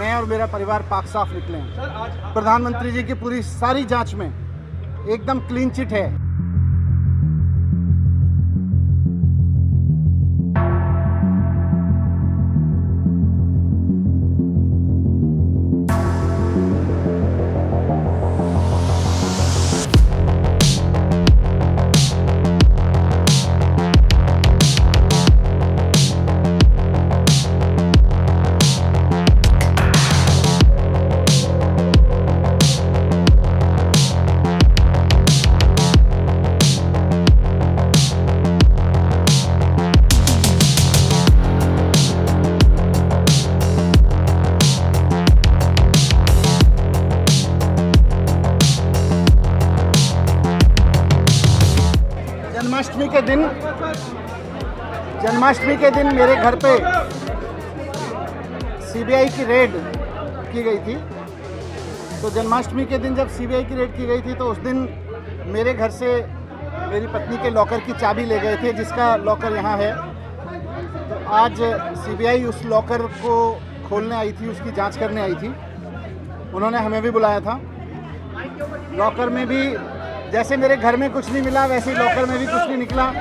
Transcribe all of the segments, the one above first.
मैं और मेरा परिवार पाक साफ निकले। प्रधानमंत्री जी की पूरी सारी जांच में एकदम क्लीन चिट है। जन्माष्टमी के दिन मेरे घर पे सीबीआई की रेड की गई थी। तो जन्माष्टमी के दिन जब सीबीआई की रेड की गई थी तो उस दिन मेरे घर से मेरी पत्नी के लॉकर की चाबी ले गए थे, जिसका लॉकर यहाँ है। तो आज सीबीआई उस लॉकर को खोलने आई थी, उसकी जांच करने आई थी। उन्होंने हमें भी बुलाया था। लॉकर में भी जैसे मेरे घर में कुछ नहीं मिला वैसे लॉकर में भी कुछ नहीं निकला।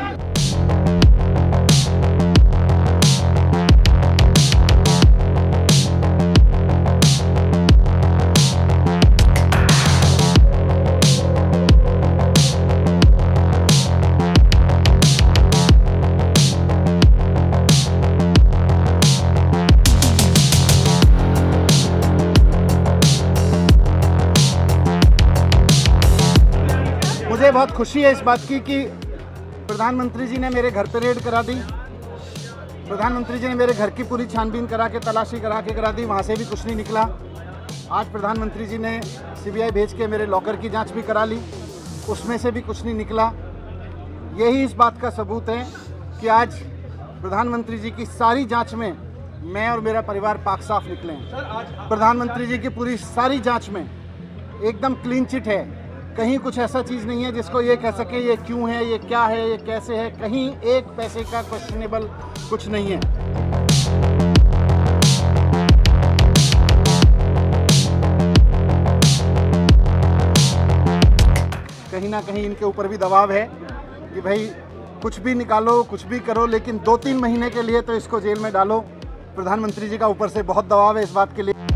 बहुत खुशी है इस बात की कि प्रधानमंत्री जी ने मेरे घर पे रेड करा दी। प्रधानमंत्री जी ने मेरे घर की पूरी छानबीन करा के तलाशी करा दी, वहाँ से भी कुछ नहीं निकला। आज प्रधानमंत्री जी ने सीबीआई भेज के मेरे लॉकर की जांच भी करा ली, उसमें से भी कुछ नहीं निकला। यही इस बात का सबूत है कि आज प्रधानमंत्री जी की सारी जाँच में मैं और मेरा परिवार पाक साफ निकले। प्रधानमंत्री जी की पूरी सारी जाँच में एकदम क्लीन चिट है। कहीं कुछ ऐसा चीज़ नहीं है जिसको ये कह सके ये क्यों है, ये क्या है, ये कैसे है। कहीं एक पैसे का क्वेश्चनेबल कुछ नहीं है। कहीं ना कहीं इनके ऊपर भी दबाव है कि भाई कुछ भी निकालो, कुछ भी करो, लेकिन 2-3 महीने के लिए तो इसको जेल में डालो। प्रधानमंत्री जी का ऊपर से बहुत दबाव है इस बात के लिए।